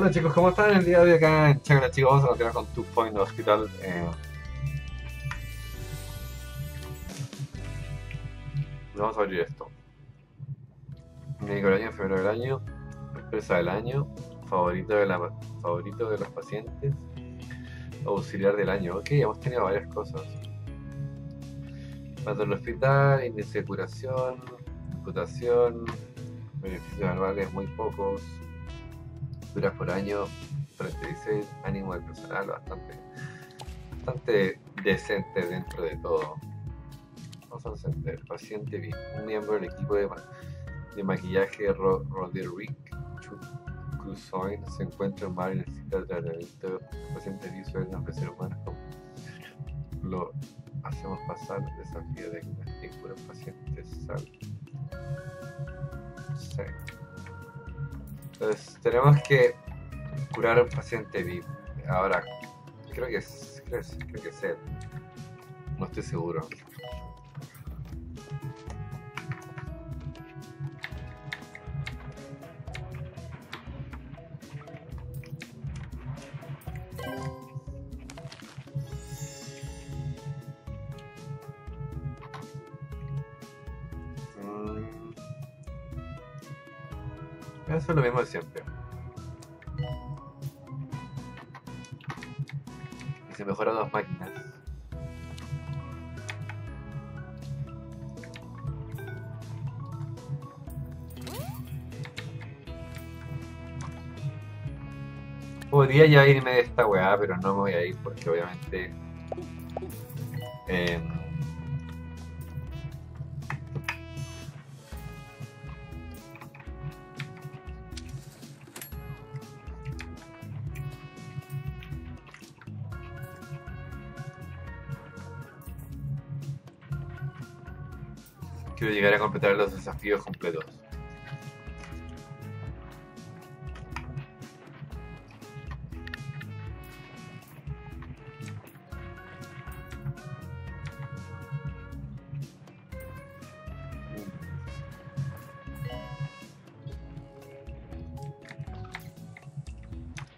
Hola chicos, ¿cómo están? El día de hoy acá en Shaggy Life, chicos, vamos a continuar con Two Point Hospital. Vamos a abrir esto. Médico del año, enfermero del año, empresa del año, favorito de las pacientes, auxiliar del año. Ok, hemos tenido varias cosas. Tanto en el hospital, índice de curación, reputación, beneficios anuales muy pocos, duras por año 36, ánimo del personal bastante decente dentro de todo. Vamos a encender paciente B, un miembro del equipo de maquillaje Roderick Cruzon se encuentra en mal y necesita tratamiento. Paciente B suelen ofrecer humanos como lo hacemos pasar el desafío de diagnosticar a pacientes Sally. Sí. Entonces tenemos que curar a un paciente VIP. Ahora, creo que es él. No estoy seguro. Eso es lo mismo de siempre. Y se mejoran las máquinas. Podría ya irme de esta weá, pero no me voy a ir porque obviamente quiero llegar a completar los desafíos completos.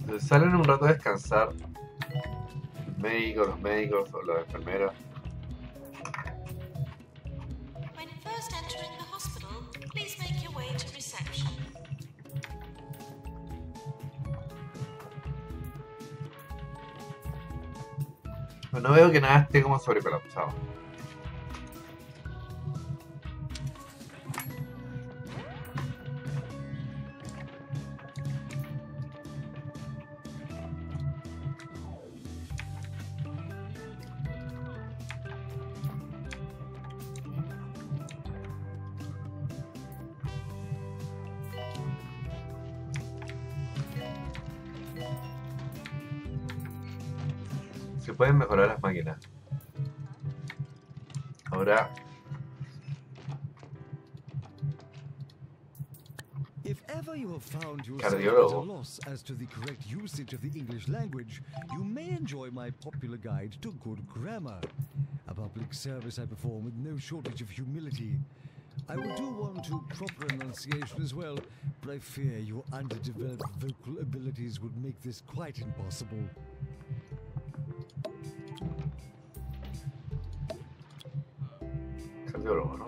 Entonces salen un rato a descansar los médicos o las enfermeras. No veo que nada esté como sobrecolapsado. Se pueden mejorar las máquinas. Ahora, cardiólogo. I will do one to proper enunciation as well, but I fear your underdeveloped vocal abilities would make this quite impossible. Cardiólogo, ¿no?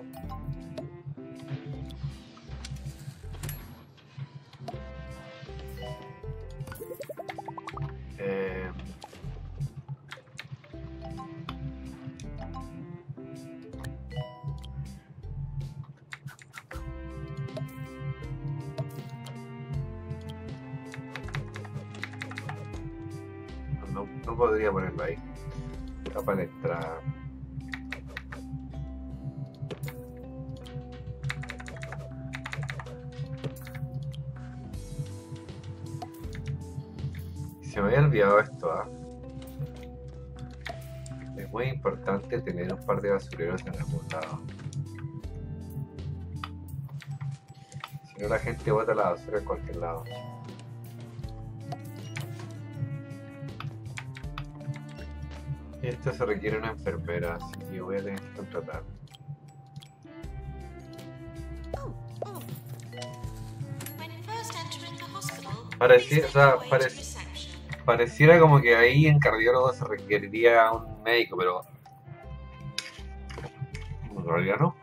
No podría ponerlo ahí. La palestra. Se me había olvidado esto, ¿eh? Es muy importante tener un par de basureros en algún lado. Si no, la gente bota la basura en cualquier lado. Esto se requiere una enfermera, así que voy a tener que contratar. When first entering the hospital, Pareciera como que ahí en cardiólogo se requeriría un médico, pero en realidad no.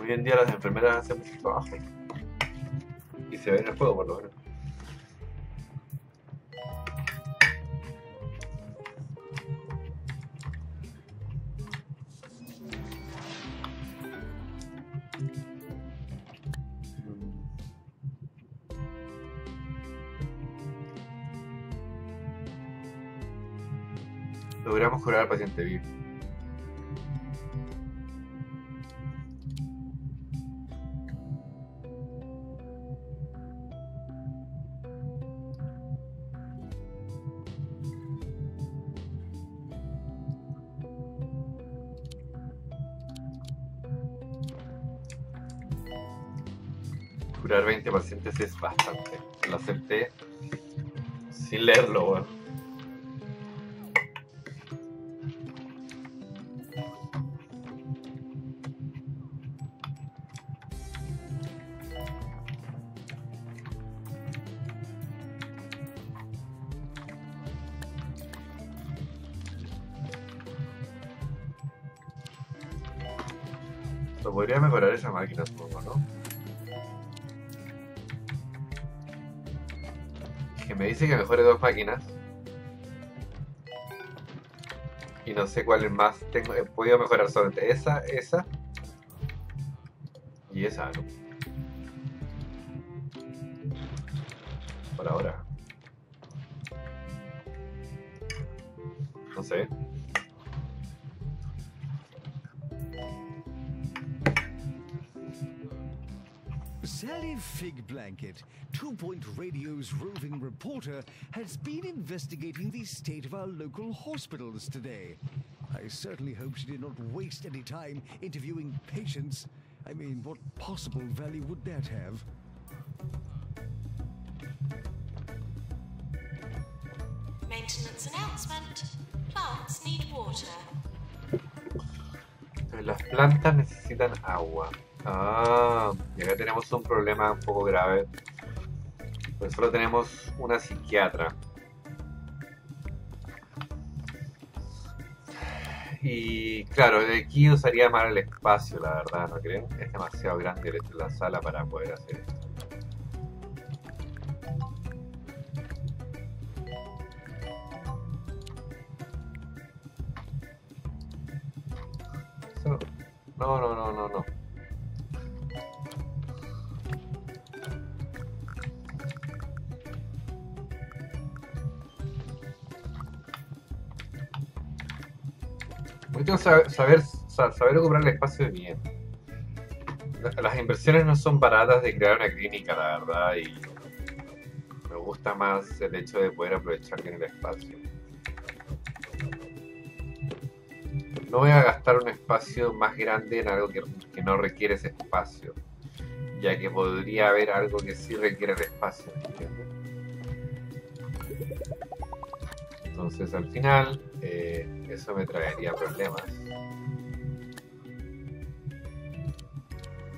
Hoy en día las enfermeras hacen mucho trabajo y se ve en el juego, por lo menos. Logramos curar al paciente vivo. Curar 20 pacientes es bastante. Lo acepté sin leerlo, bueno. Podría mejorar esa máquina un poco, ¿no? Que me dice que mejore 2 máquinas. Y no sé cuál es más. Tengo, he podido mejorar solamente esa y esa, ¿no? Por ahora. No sé. Sally Fig Blanket, Two Point Radio's roving reporter, has been investigating the state of our local hospitals today. I certainly hope she did not waste any time interviewing patients. I mean, what possible value would that have? Maintenance announcement. Plants need water. Las plantas necesitan agua. Ah, y acá tenemos un problema un poco grave. Pues solo tenemos una psiquiatra. Y claro, de aquí usaría más el espacio, la verdad, ¿no creen? Es demasiado grande la sala para poder hacer esto. No. Tengo que saber ocupar el espacio bien. Las inversiones no son baratas de crear una clínica, la verdad, y me gusta más el hecho de poder aprovechar bien el espacio. No voy a gastar un espacio más grande en algo que no requiere ese espacio, ya que podría haber algo que sí requiere el espacio, ¿entiendes? Entonces al final eso me traería problemas.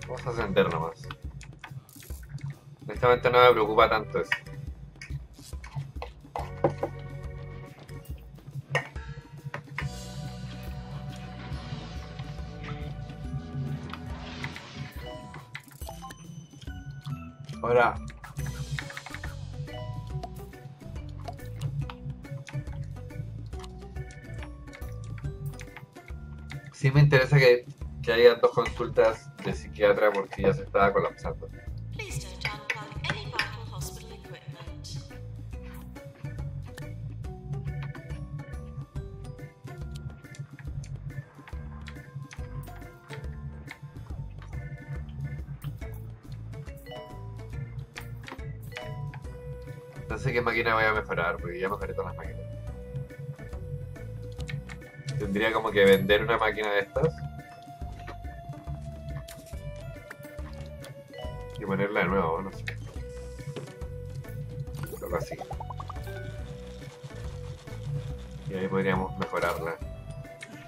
Vamos a ascender nomás. Honestamente no me preocupa tanto eso. Ahora, sí me interesa que haya 2 consultas de psiquiatra porque ya se estaba colapsando. No sé qué máquina voy a mejorar, porque ya mejoré todas las máquinas. Tendría como que vender una máquina de estas y ponerla de nuevo, no sé. Algo así. Y ahí podríamos mejorarla.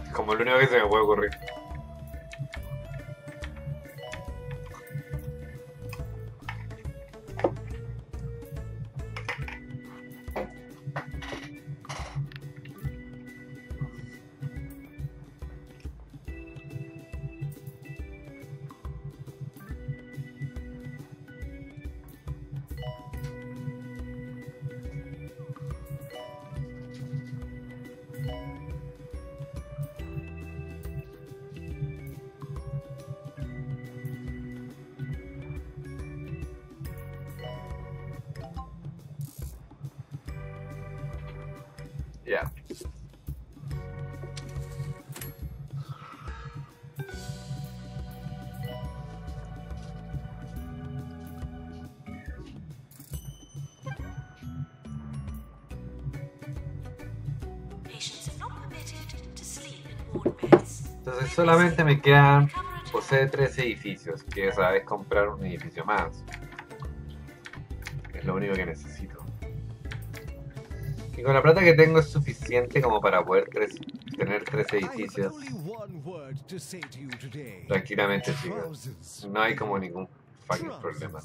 Es como lo único que se me puede ocurrir. Yeah. Entonces solamente me quedan, posee 13 edificios, que esa vez comprar un edificio más. Es lo único que necesito. Y con la plata que tengo es suficiente como para poder tener 13 edificios. Tranquilamente, chicos. No hay como ningún fucking problema.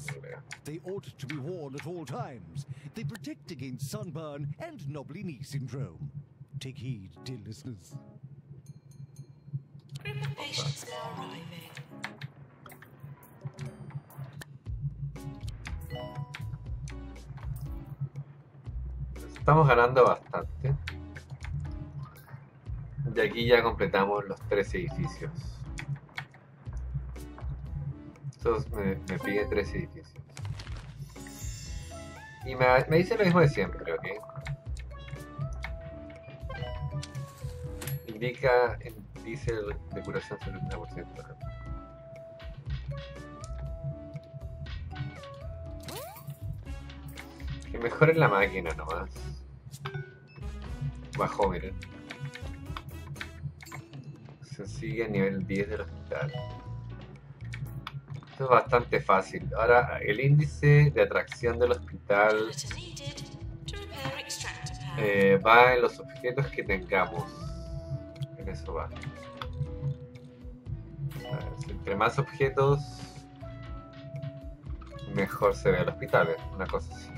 Estamos ganando bastante. De aquí ya completamos los 3 edificios. Entonces me pide 3 edificios. Y me dice lo mismo de siempre, ¿ok? Indica en dice de curación 70%. Que mejoren la máquina nomás. Bajó, miren. Se sigue a nivel 10 del hospital. Esto es bastante fácil. Ahora, el índice de atracción del hospital va en los objetos que tengamos. En eso va. Entre más objetos, mejor se ve el hospital, ¿eh? Una cosa así.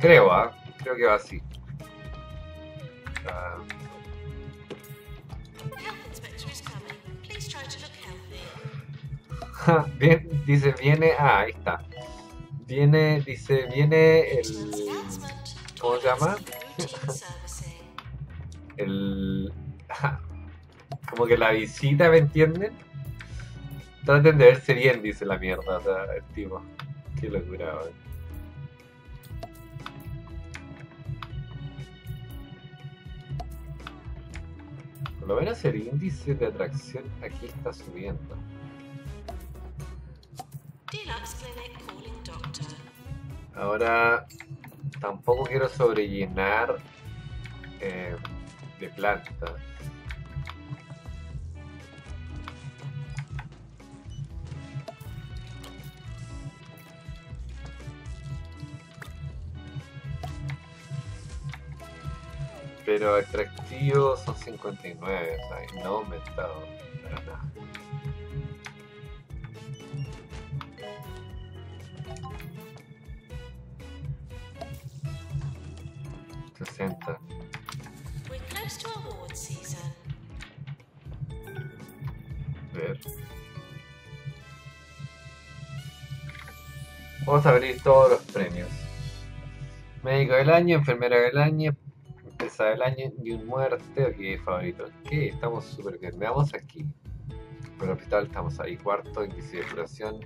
Creo, ¿ah? ¿Eh? Creo que va así. Bien, dice, viene... Ah, ahí está. Viene, dice, viene el... ¿Cómo se llama? El... Como que la visita, ¿me entienden? Traten de verse bien, dice la mierda, o sea, el tipo. Qué locura, ¿eh? Por lo menos el índice de atracción aquí está subiendo. Ahora, tampoco quiero sobrellenar de plantas. Pero atractivos son 59, o sea, no aumentado para nada. Ver. Vamos a abrir todos los premios. Médico del año, enfermera del año, empresa del año, ni un muerte. Ok, favorito. Ok, estamos súper bien. Veamos aquí. Por el hospital estamos ahí. Cuarto, índice de curación.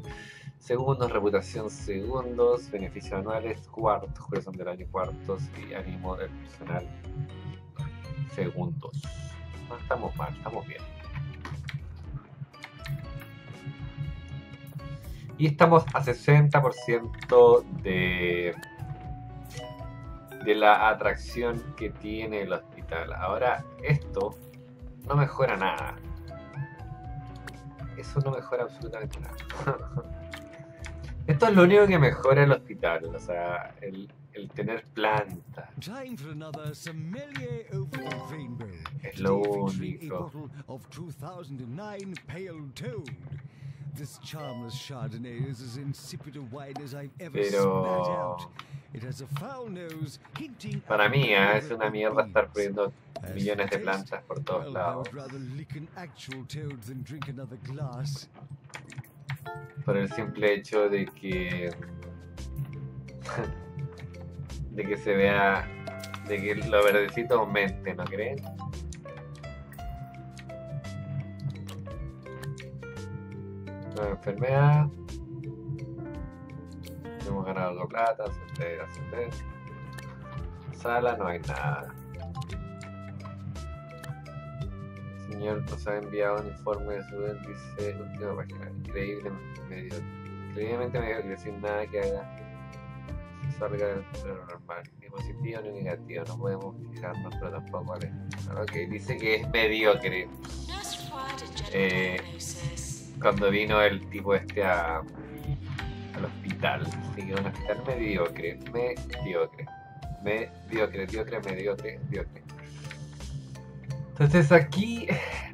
Segundos, reputación segundos, beneficios anuales, cuartos, corazón del año cuartos y ánimo del personal segundos. No estamos mal, estamos bien. Y estamos a 60% de la atracción que tiene el hospital. Ahora esto no mejora nada. Eso no mejora absolutamente nada. Esto es lo único que mejora el hospital, o sea, el tener planta. Es lo único. Pero... Para mí, ¿eh? Es una mierda estar poniendo millones de plantas por todos lados. Por el simple hecho de que se vea, de que lo verdecito aumente, ¿no creen? Nueva enfermedad. hemos ganado algo de plata, ascender, sala, no hay nada. El señor nos ha enviado un informe de salud, dice, última página, increíblemente mediocre, decir nada que haga salga del normal, ni positivo ni negativo, no podemos fijarnos, pero tampoco vale. Ok, dice que es mediocre. Cuando vino el tipo este al hospital, así que un hospital mediocre. Entonces aquí,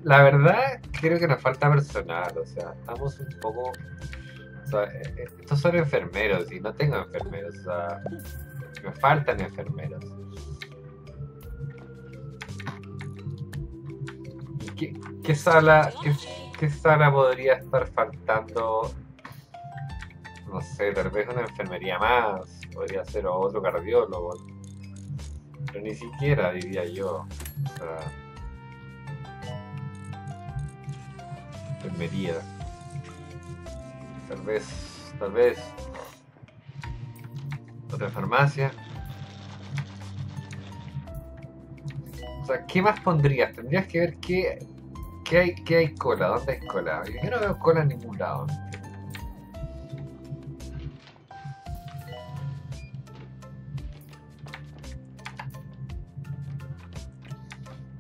la verdad, creo que nos falta personal, o sea, estamos un poco... O sea, estos son enfermeros y no tengo enfermeros, o sea, me faltan enfermeros. ¿Qué sala podría estar faltando? No sé, tal vez una enfermería más, podría ser otro cardiólogo, pero ni siquiera diría yo, o sea, enfermería. Tal vez otra farmacia. O sea, ¿qué más pondrías? Tendrías que ver qué hay cola, dónde hay cola. Yo no veo cola en ningún lado.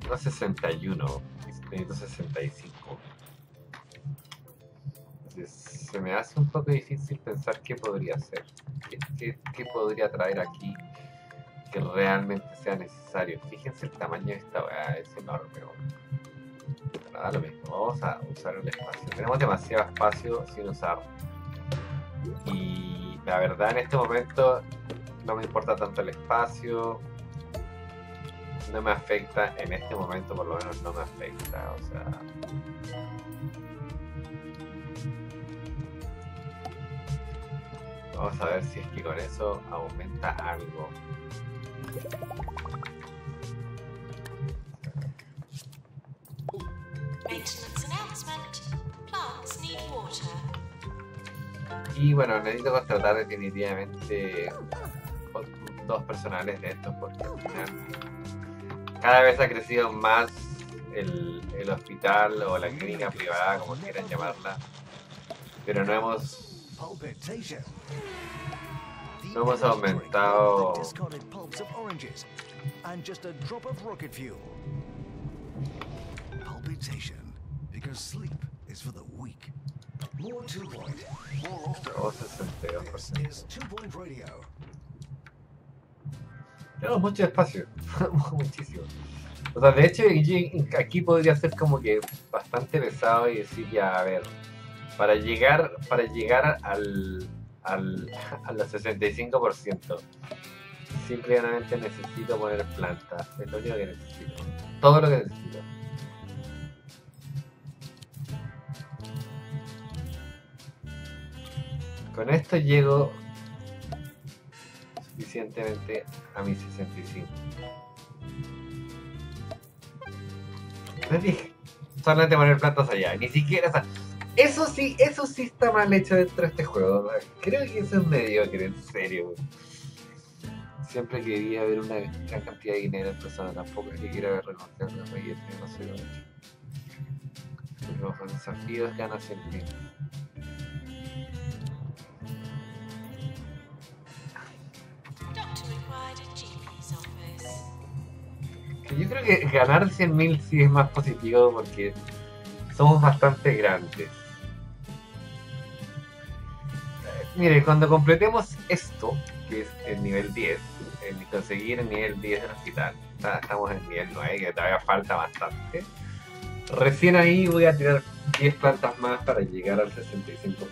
No 61, necesito 65. Se me hace un poco difícil pensar qué podría hacer, qué podría traer aquí que realmente sea necesario. Fíjense el tamaño de esta weá, es enorme. Pero nada, lo mismo, vamos a usar el espacio. Tenemos demasiado espacio sin usar. Y la verdad, en este momento no me importa tanto el espacio, no me afecta, en este momento por lo menos no me afecta, o sea... Vamos a ver si es que con eso aumenta algo. Y bueno, necesito contratar definitivamente dos personales de estos porque al final cada vez ha crecido más el hospital o la clínica privada, como quieran llamarla, pero no hemos aumentado tenemos mucho espacio. Muchísimo. O sea, de hecho aquí podría ser como que bastante pesado y decir ya, a ver, para llegar a los 65%, simplemente necesito poner plantas, es lo único que necesito, todo lo que necesito. Con esto llego suficientemente a mis 65. Solamente poner plantas allá, ni siquiera esa. Eso sí está mal hecho dentro de este juego, ¿verdad? Creo que eso es mediocre, en serio. Siempre quería ver una gran cantidad de dinero en persona, tampoco es que quiera ver reconocer los billetes, no sé lo hecho. Bajo desafíos gana siempre. Yo creo que ganar 100.000 sí es más positivo porque somos bastante grandes. Mire, cuando completemos esto, que es el nivel 10, el conseguir el nivel 10 del hospital, estamos en el nivel 9, que todavía falta bastante. Recién ahí voy a tirar 10 plantas más para llegar al 65%.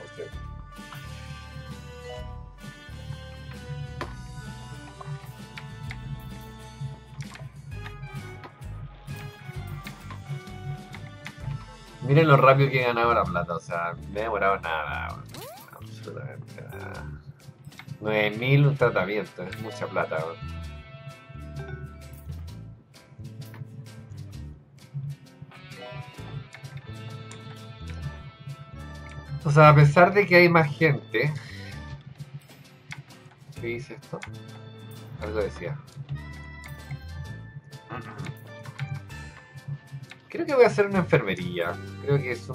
Miren lo rápido que he ganado la plata, o sea, me he demorado nada, absolutamente nada. 9.000 un tratamiento, es mucha plata, ¿no? O sea, a pesar de que hay más gente, ¿Qué dice esto? Algo decía. Creo que voy a hacer una enfermería. Creo que es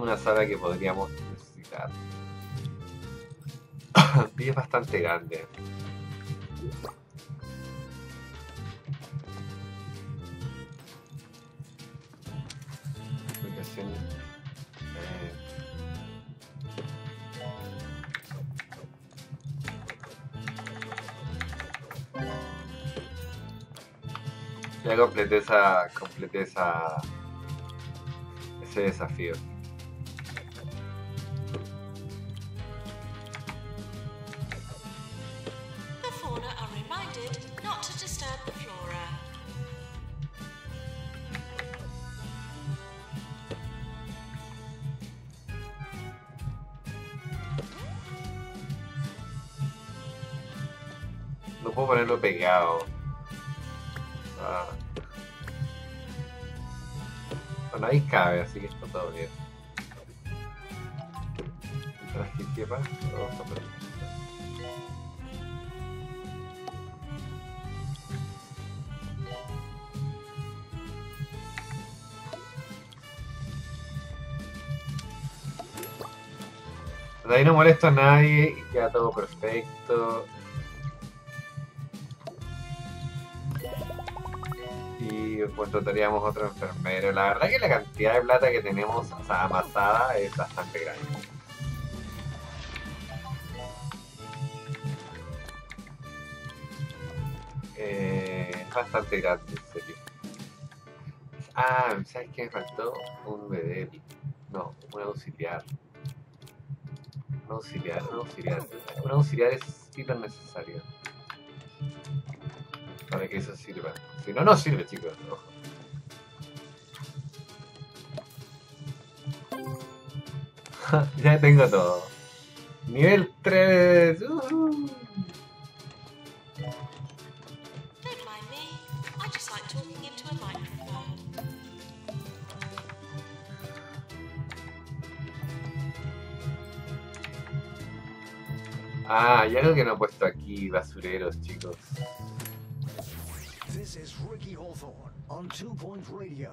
una sala que podríamos necesitar. Y es bastante grande. Ya completé ese desafío. No puedo ponerlo pegado. Bueno, ahí cabe, así que está todo bien. Mientras que quepa, lo vamos a poner. De ahí no molesto a nadie y queda todo perfecto. Contrataríamos otro enfermero. La verdad que la cantidad de plata que tenemos, o sea, amasada, es bastante grande. Es bastante grande, en serio. Ah, ¿sabes qué? Me faltó un bebé. No, un auxiliar. Un auxiliar es hiper necesario para que eso sirva. Si no, no sirve, chicos. Ojo. Ya tengo todo. Nivel 3. Ah, hay algo que no he puesto aquí, basureros, chicos. This is Ricky Hawthorne on 2 Point Radio.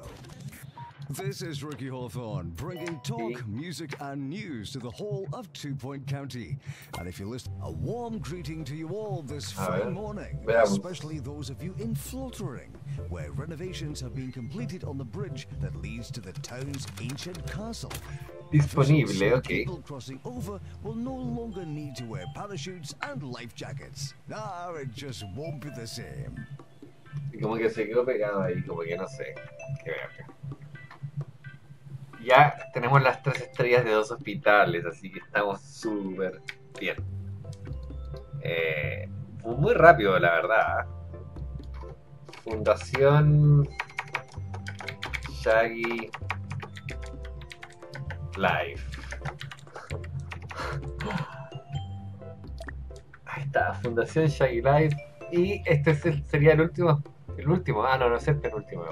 This is Ricky Hawthorne bringing talk, music and news to the whole of 2 Point County. And if you listen, a warm greeting to you all this fine morning, especially those of you in Fluttering, where renovations have been completed on the bridge that leads to the town's ancient castle. Disponible, okay. People crossing over will no longer need to wear parachutes and life jackets. Nah, it just won't be the same. Y como que se quedó pegado ahí, como que no sé. Qué verga. Ya tenemos las 3 estrellas de 2 hospitales, así que estamos súper bien. Fue muy rápido, la verdad. Fundación Shaggy Life. Ahí está, Fundación Shaggy Life. Y este sería el último. Ah, no, no es el penúltimo.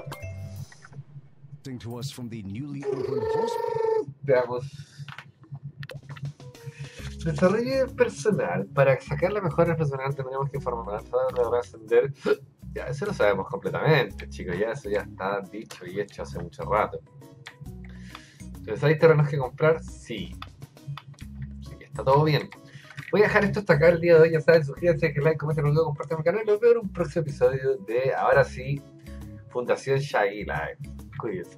Veamos. Desarrollo personal. Para sacar la mejora personal tenemos que formar para ascender. Ya, eso lo sabemos completamente, chicos. Ya, eso ya está dicho y hecho hace mucho rato. Entonces, ¿hay terrenos que comprar? Sí. Así que está todo bien. Voy a dejar esto hasta acá el día de hoy. Ya saben, suscríbanse, que like, comenten el video, compartan mi canal. Los veo en un próximo episodio de, ahora sí, Fundación Shaggy Live. Cuídense.